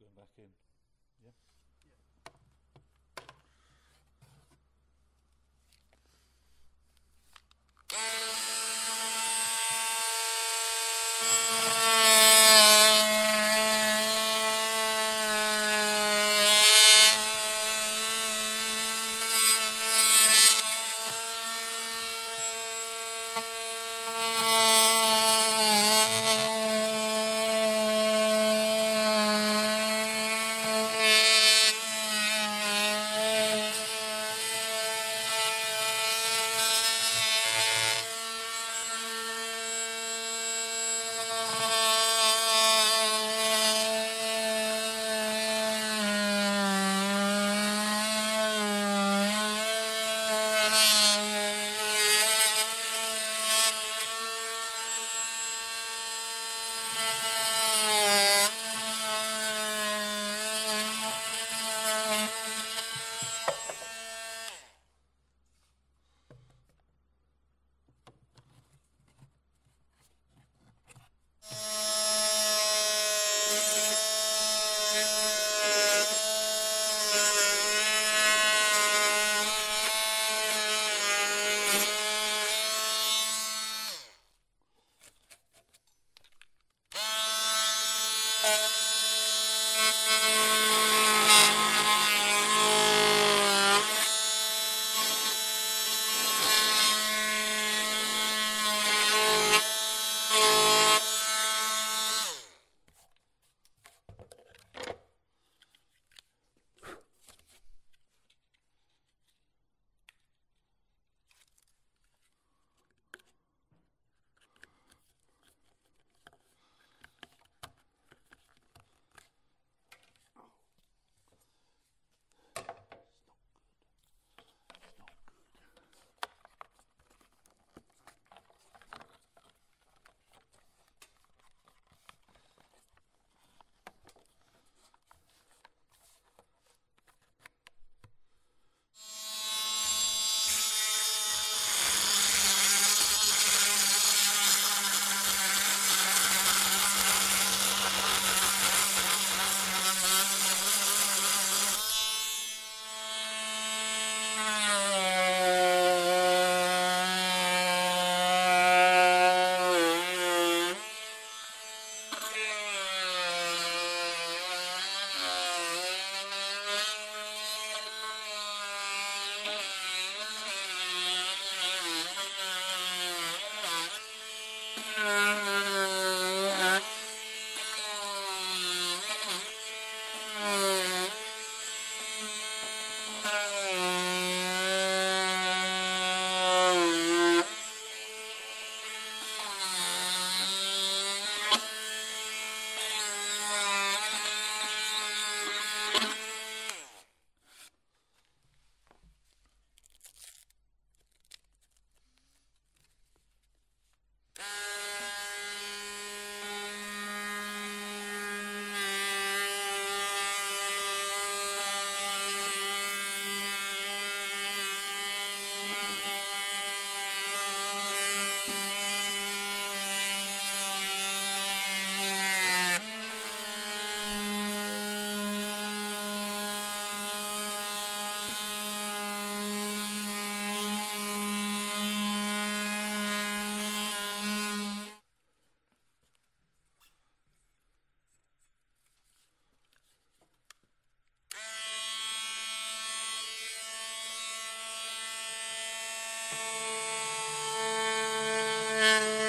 it going back in. Yeah?